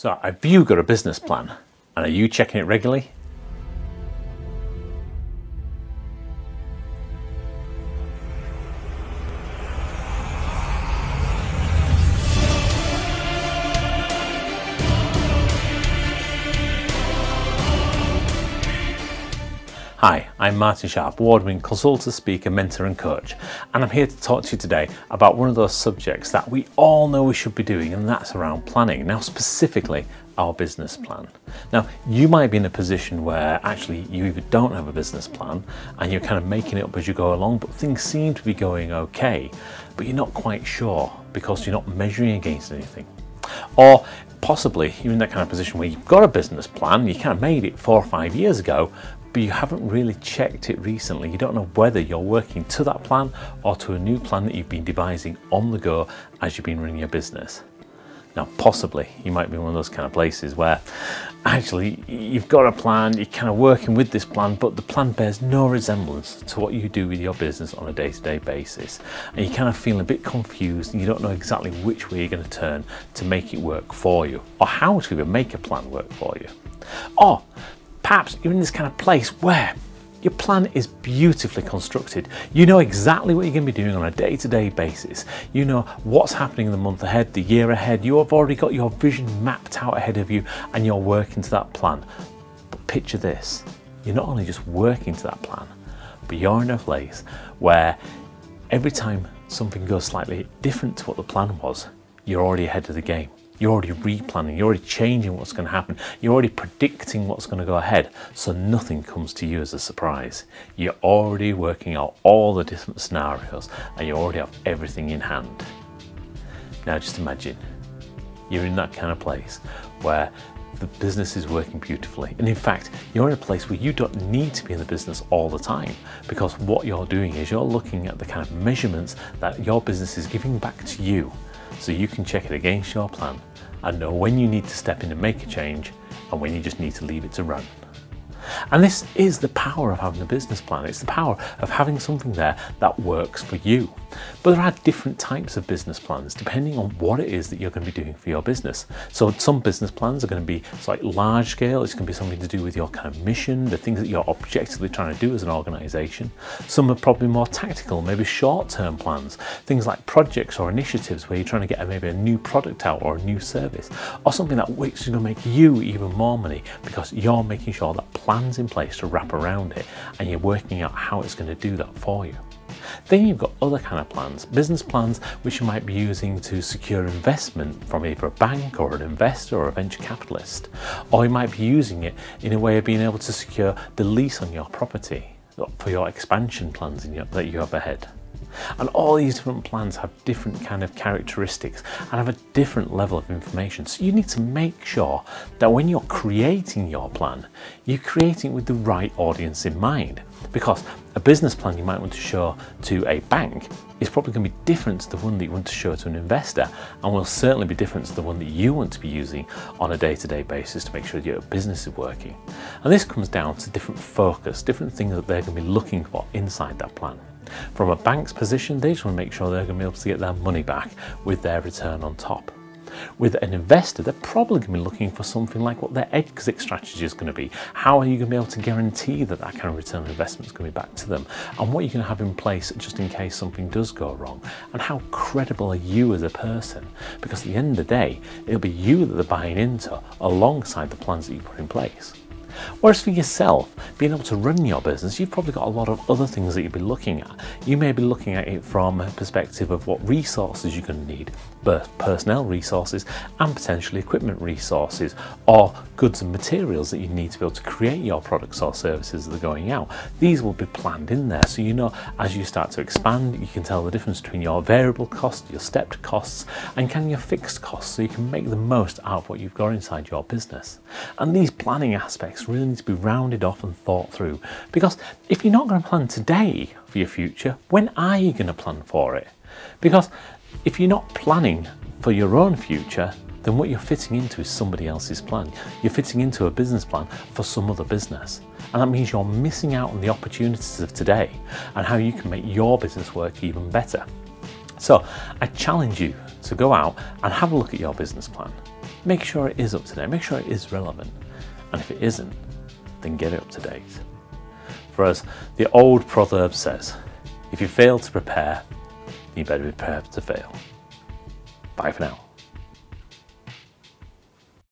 So have you got a business plan, and are you checking it regularly? Hi, I'm Martin Sharp, award-winning consultant, speaker, mentor and coach, and I'm here to talk to you today about one of those subjects that we all know we should be doing, and that's around planning, now specifically our business plan. Now, you might be in a position where actually you either don't have a business plan and you're kind of making it up as you go along, but things seem to be going okay, but you're not quite sure because you're not measuring against anything. Or possibly you're in that kind of position where you've got a business plan, you kind of made it 4 or 5 years ago, but you haven't really checked it recently. You don't know whether you're working to that plan or to a new plan that you've been devising on the go as you've been running your business. Now, possibly you might be in one of those kind of places where actually you've got a plan, you're kind of working with this plan, but the plan bears no resemblance to what you do with your business on a day-to-day basis. And you're kind of feeling a bit confused and you don't know exactly which way you're going to turn to make it work for you, or how to even make a plan work for you. Or perhaps you're in this kind of place where your plan is beautifully constructed. You know exactly what you're going to be doing on a day-to-day basis. You know what's happening in the month ahead, the year ahead. You have already got your vision mapped out ahead of you and you're working to that plan. But picture this, you're not only just working to that plan, but you're in a place where every time something goes slightly different to what the plan was, you're already ahead of the game. You're already replanning, you're already changing what's going to happen, you're already predicting what's going to go ahead, so nothing comes to you as a surprise. You're already working out all the different scenarios and you already have everything in hand. Now just imagine, you're in that kind of place where the business is working beautifully, and in fact you're in a place where you don't need to be in the business all the time, because what you're doing is you're looking at the kind of measurements that your business is giving back to you, so you can check it against your plan and know when you need to step in and make a change and when you just need to leave it to run. And this is the power of having a business plan. It's the power of having something there that works for you. But there are different types of business plans depending on what it is that you're going to be doing for your business. So some business plans are going to be like large scale. It's going to be something to do with your kind of mission, the things that you're objectively trying to do as an organization. Some are probably more tactical, maybe short-term plans, things like projects or initiatives where you're trying to get maybe a new product out or a new service, or something that is going to make you even more money because you're making sure that plan's in place to wrap around it and you're working out how it's going to do that for you. Then you've got other kind of plans, business plans which you might be using to secure investment from either a bank or an investor or a venture capitalist, or you might be using it in a way of being able to secure the lease on your property for your expansion plans that you have ahead. And all these different plans have different kind of characteristics and have a different level of information. So you need to make sure that when you're creating your plan, you're creating it with the right audience in mind. Because a business plan you might want to show to a bank is probably going to be different to the one that you want to show to an investor, and will certainly be different to the one that you want to be using on a day-to-day basis to make sure that your business is working. And this comes down to different focus, different things that they're going to be looking for inside that plan. From a bank's position, they just want to make sure they're going to be able to get their money back with their return on top. With an investor, they're probably going to be looking for something like what their exit strategy is going to be. How are you going to be able to guarantee that that kind of return on investment is going to be back to them? And what are you going to have in place just in case something does go wrong? And how credible are you as a person? Because at the end of the day, it'll be you that they're buying into alongside the plans that you put in place. Whereas for yourself, being able to run your business, you've probably got a lot of other things that you'll be looking at. You may be looking at it from a perspective of what resources you're going to need, both personnel resources and potentially equipment resources, or goods and materials that you need to be able to create your products or services that are going out. These will be planned in there, so you know as you start to expand, you can tell the difference between your variable costs, your stepped costs, and your fixed costs, so you can make the most out of what you've got inside your business. And these planning aspects really need to be rounded off and thought through, because if you're not going to plan today for your future, when are you going to plan for it? Because if you're not planning for your own future, then what you're fitting into is somebody else's plan. You're fitting into a business plan for some other business, and that means you're missing out on the opportunities of today and how you can make your business work even better. So I challenge you to go out and have a look at your business plan. make sure it is up to date, make sure it is relevant. And if it isn't, then get it up to date. For us, the old proverb says, if you fail to prepare, you better be prepared to fail. Bye for now.